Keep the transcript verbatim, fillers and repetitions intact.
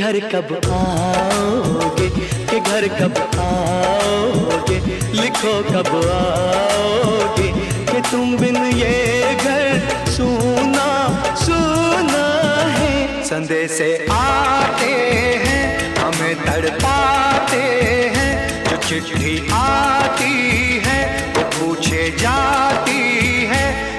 घर कब आओगे के घर कब आओगे, लिखो कब आओगे कि तुम बिन ये घर सूना सूना है। संदेशे आते हैं हमें तड़पाते हैं, जो चिट्ठी आती है वो पूछे जाती